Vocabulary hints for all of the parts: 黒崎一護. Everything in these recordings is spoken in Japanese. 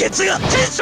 月が天使。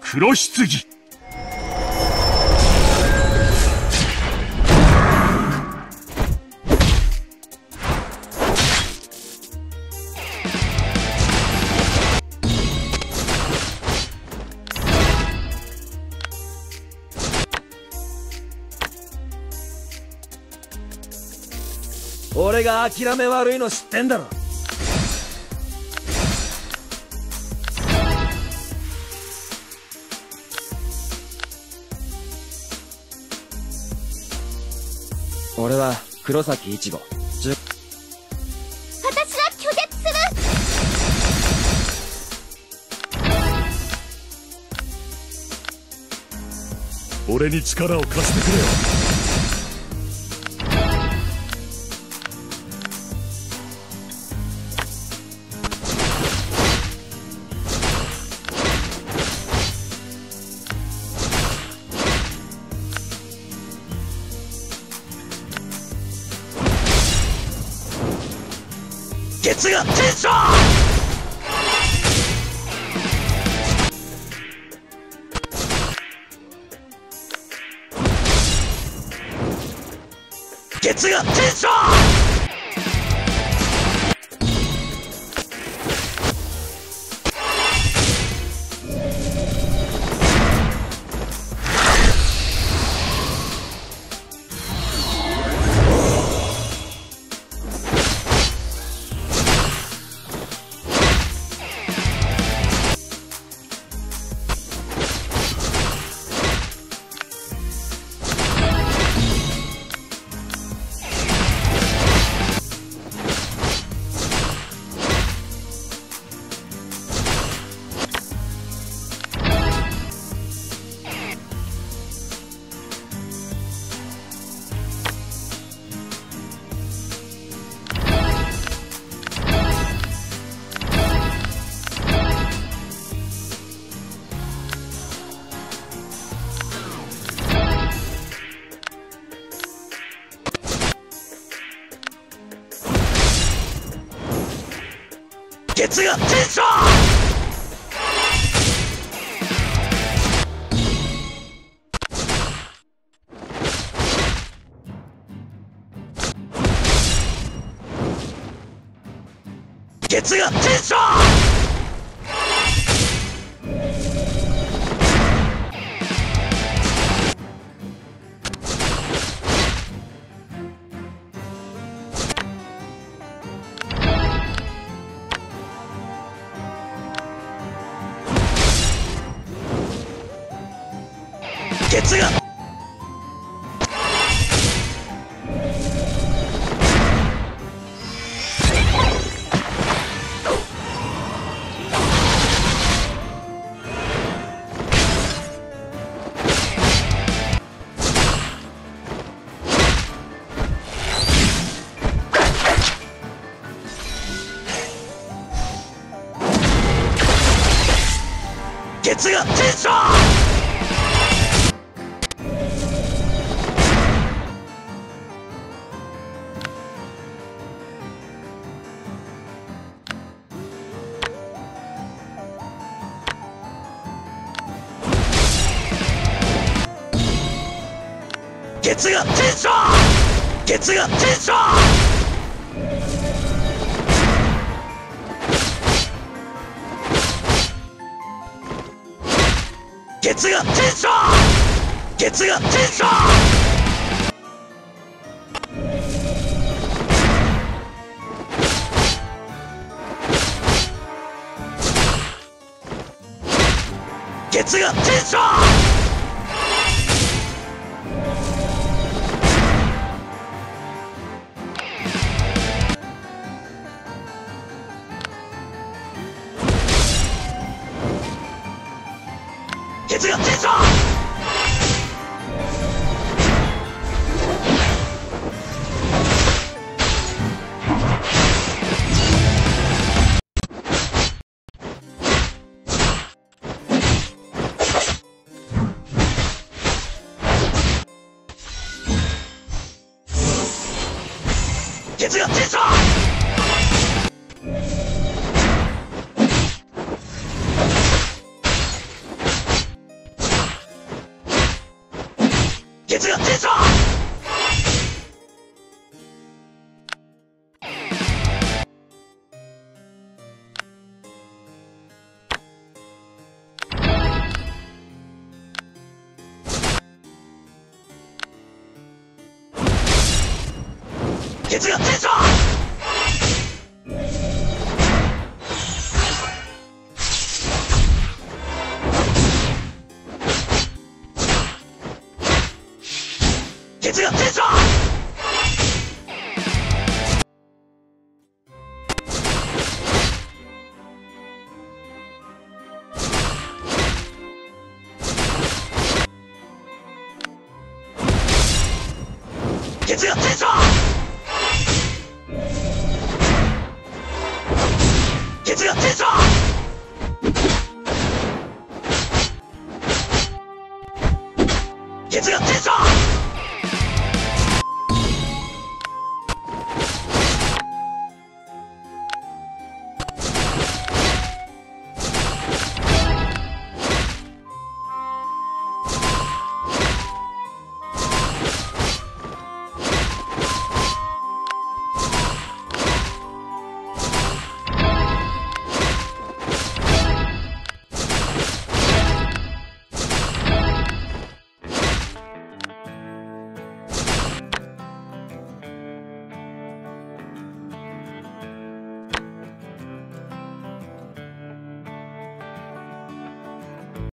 黒棺。 俺が諦め悪いの知ってんだろ。俺は黒崎一護。私は拒絶する。俺に力を貸してくれよ。 月が天使。熱が天使だ！ 月が天使だ！ 月が天使だ！ 月が月が天使だ！ 月が天使だ！月が天使だ！月が天使だ！月が天使だ！月が天使だ！ 月が天使だ！月が天使だ！ 月が天使だ！月が天使だ！ 月が天使だ！月が天使だ！月が天使だ！